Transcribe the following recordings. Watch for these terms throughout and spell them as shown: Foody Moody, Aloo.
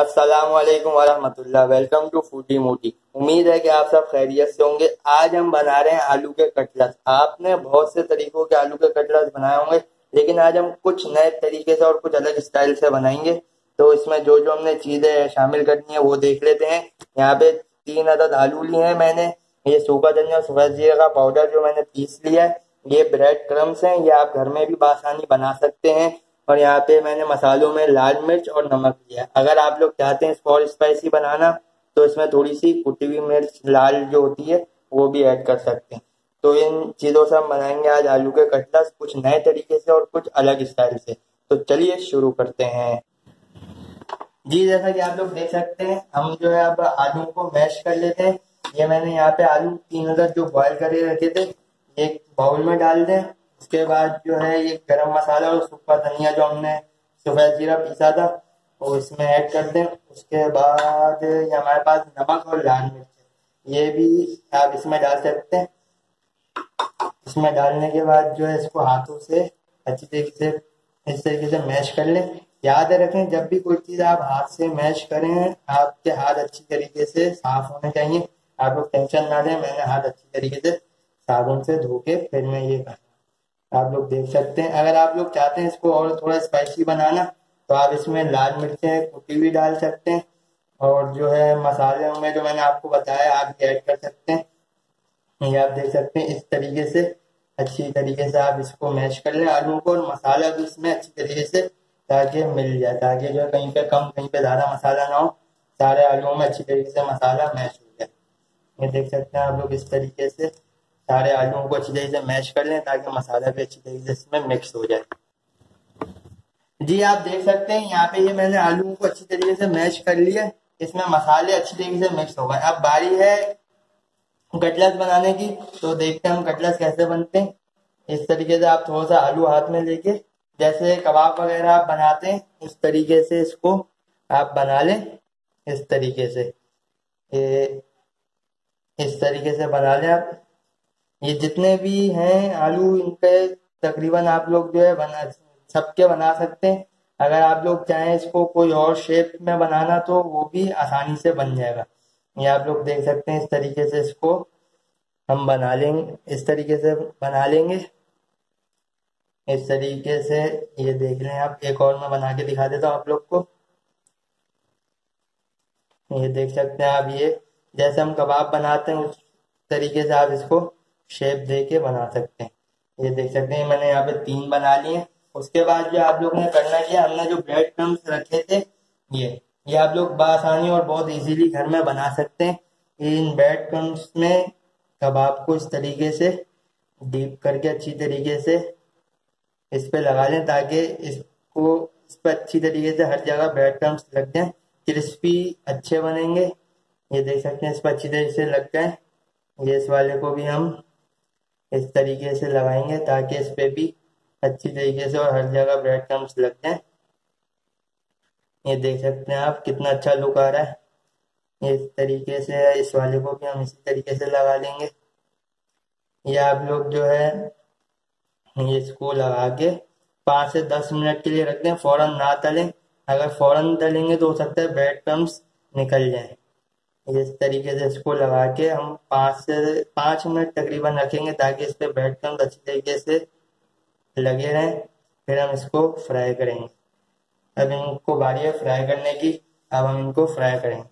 अस्सलामुअलैकुम वरहमतुल्लाह। Welcome to foodie moody. उम्मीद है कि आप सब खैरियत से होंगे। आज हम बना रहे हैं आलू के कटलेट। आपने बहुत से तरीकों के आलू के कटलेट बनाए होंगे, लेकिन आज हम कुछ नए तरीके से और कुछ अलग स्टाइल से बनाएंगे। तो इसमें जो जो हमने चीज़ें शामिल करनी है वो देख लेते हैं। यहाँ पे 3 अदद आलू लिए हैं मैंने। ये सूखा धनिया और सूखा जीरे का पाउडर जो मैंने पीस लिया है। ये ब्रेड क्रम्स हैं, ये आप घर में भी बआसानी बना सकते हैं। और यहाँ पे मैंने मसालों में लाल मिर्च और नमक लिया। अगर आप लोग चाहते हैं इसको और स्पाइसी बनाना तो इसमें थोड़ी सी कुटी हुई मिर्च लाल जो होती है वो भी ऐड कर सकते हैं। तो इन चीज़ों से हम बनाएंगे आज आलू के कटलेट्स, कुछ नए तरीके से और कुछ अलग स्टाइल से। तो चलिए शुरू करते हैं। जी, जैसा कि आप लोग देख सकते हैं, हम जो है अब आलू को मैश कर लेते हैं। ये मैंने यहाँ पे आलू 3 अदद जो बॉयल करे रखे थे एक बाउल में डाल दें। उसके बाद जो है ये गरम मसाला और सूखा धनिया जो हमने सफेद जीरा पीसा था वो इसमें ऐड कर दें। उसके बाद ये हमारे पास नमक और लाल मिर्च, ये भी आप इसमें डाल सकते हैं। इसमें डालने के बाद जो है इसको हाथों से अच्छी तरीके से इस तरीके से मैश कर लें। याद रखें, जब भी कोई चीज़ आप हाथ से मैश करें, आपके हाथ अच्छी तरीके से साफ होने चाहिए। आप लोग टेंशन ना लें, मैंने हाथ अच्छी तरीके से साबुन से धो के फिर मैं ये कर आप लोग देख सकते हैं। अगर आप लोग चाहते हैं इसको और थोड़ा स्पाइसी बनाना तो आप इसमें लाल मिर्चें कुटी भी डाल सकते हैं और जो है मसाले में जो मैंने आपको बताया आप ऐड कर सकते हैं। ये आप देख सकते हैं, इस तरीके से अच्छी तरीके से आप इसको मैश कर लें आलू को और मसाला भी इसमें अच्छी तरीके से ताकि मिल जाए, ताकि जो कहीं पे कम कहीं पे ज़्यादा मसाला ना हो, सारे आलूओं में अच्छी तरीके से मसाला मैश हो जाए। ये देख सकते हैं आप लोग, इस तरीके से सारे आलूओं को अच्छी तरीके से मैश कर लें ताकि मसाला भी अच्छी तरीके से इसमें मिक्स हो जाए। जी, आप देख सकते हैं यहाँ पे ये मैंने आलूओं को अच्छी तरीके से मैश कर लिया, इसमें मसाले अच्छी तरीके से मिक्स हो गए। अब बारी है कटलेट्स बनाने की, तो देखते हैं हम कटलेट्स कैसे बनते हैं। इस तरीके से आप थोड़ा सा आलू हाथ में लेके जैसे कबाब वगैरह आप बनाते हैं उस तरीके से इसको आप बना लें। इस तरीके से ये इस तरीके से बना लें आप। ये जितने भी हैं आलू इनके तकरीबन आप लोग जो है सबके बना सकते हैं। अगर आप लोग चाहें इसको कोई और शेप में बनाना तो वो भी आसानी से बन जाएगा। ये आप लोग देख सकते हैं, इस तरीके से इसको हम बना लेंगे, इस तरीके से बना लेंगे, इस तरीके से। ये देख लें आप, एक और मैं बना के दिखा देता हूँ आप लोग को। ये देख सकते हैं आप, ये जैसे हम कबाब बनाते हैं उस तरीके से आप इसको शेप दे के बना सकते हैं। ये देख सकते हैं, मैंने यहाँ पे 3 बना लिए। उसके बाद जो आप लोग ने करना किया, हमने जो ब्रेड क्रम्स रखे थे ये आप लोग बआसानी और बहुत इजीली घर में बना सकते हैं। इन ब्रेड क्रम्स में कबाब को इस तरीके से डीप करके अच्छी तरीके से इस पे लगा लें ताकि इसको इस पर अच्छी तरीके से हर जगह ब्रेड क्रम्स लग जाए, क्रिस्पी अच्छे बनेंगे। ये देख सकते हैं, इस पर अच्छी तरीके से लग जाए। ये इस वाले को भी हम इस तरीके से लगाएंगे ताकि इस पे भी अच्छी तरीके से और हर जगह ब्रेड क्रम्स लग जाए। ये देख सकते हैं आप, कितना अच्छा लुक आ रहा है। ये इस तरीके से इस वाले को भी हम इसी तरीके से लगा लेंगे। ये आप लोग जो है ये इसको लगा के 5 से 10 मिनट के लिए रख दें, फौरन ना तलें। अगर फौरन तलेंगे तो हो सकता है ब्रेड क्रम्स निकल जाए। इस तरीके से इसको लगा के हम 5 से 5 मिनट तकरीबन रखेंगे ताकि इस पर ब्रेड क्रम्स अच्छी तरीके से लगे रहें। फिर हम इसको फ्राई करेंगे। अब इनको बारी है फ्राई करने की, अब हम इनको फ्राई करेंगे।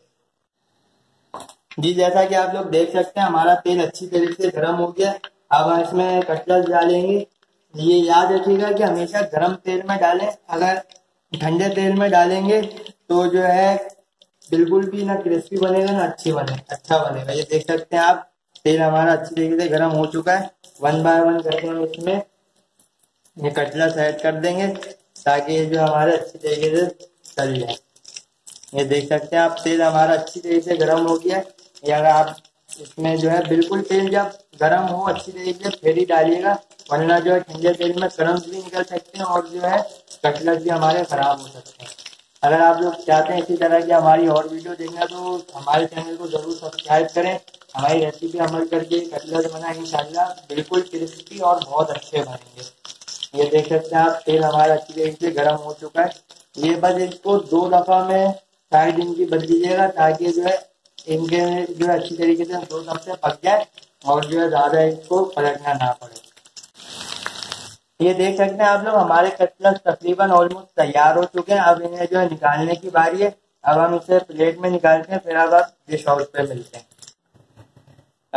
जी, जैसा कि आप लोग देख सकते हैं हमारा तेल अच्छी तरीके से गर्म हो गया। अब हम इसमें कटलेट्स डालेंगे। ये याद रखिएगा कि हमेशा गर्म तेल में डालें। अगर ठंडे तेल में डालेंगे तो जो है बिल्कुल भी ना क्रिस्पी बनेगा ना अच्छा बनेगा। ये देख सकते हैं आप, तेल हमारा अच्छी तरीके से गर्म हो चुका है। 1 बाय 1 करके हम इसमें ये कटलेट्स ऐड कर देंगे ताकि ये जो हमारे अच्छी तरीके से तल जाए। ये देख सकते हैं आप, तेल हमारा अच्छी तरीके से गर्म हो गया। या अगर आप इसमें जो है बिल्कुल तेल जब गर्म हो अच्छी तरीके से फिर ही डालिएगा, वरना जो है ठंडे तेल में क्रम्स भी निकल सकते हैं और जो है कटलेट्स भी हमारे ख़राब हो सकते हैं। अगर आप लोग चाहते हैं इसी तरह की हमारी और वीडियो देखना तो हमारे चैनल को ज़रूर सब्सक्राइब करें। हमारी रेसिपी अमल करके कटलेट बनाएं, इंशाल्लाह बिल्कुल क्रिस्पी और बहुत अच्छे बनेंगे। ये देख सकते हैं आप, तेल हमारा अच्छी तरीके से गर्म हो चुका है। ये बस इसको 2 दफ़ा में सारे दिन की बच दीजिएगा ताकि जो है इनके जो है अच्छी तरीके से दो कप से पक जाए और जो है ज़्यादा इसको पलटना ना पड़े। ये देख सकते हैं आप लोग हमारे कटलेट्स तकरीबन ऑलमोस्ट तैयार हो चुके हैं। अब इन्हें जो है निकालने की बारी है। अब हम इसे प्लेट में निकालते हैं, फिर अब आप डिश हाउस पे मिलते हैं।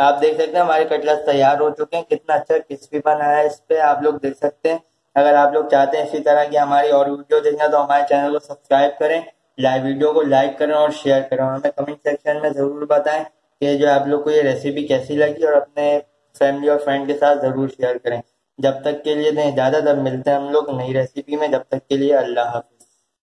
आप देख सकते हैं हमारे कटलेट्स तैयार हो चुके हैं। कितना अच्छा क्रिस्पी बना है इस पर आप लोग देख सकते हैं। अगर आप लोग चाहते हैं इसी तरह की हमारी और वीडियो देखना तो हमारे चैनल को सब्सक्राइब करें, लाइव वीडियो को लाइक करें और शेयर करें। हमें कमेंट सेक्शन में ज़रूर बताएं कि जो आप लोग को ये रेसिपी कैसी लगी और अपने फैमिली और फ्रेंड के साथ ज़रूर शेयर करें। जब तक के लिए दें इजाज़त, अब मिलते हैं हम लोग नई रेसिपी में। जब तक के लिए अल्लाह हाफ़िज़।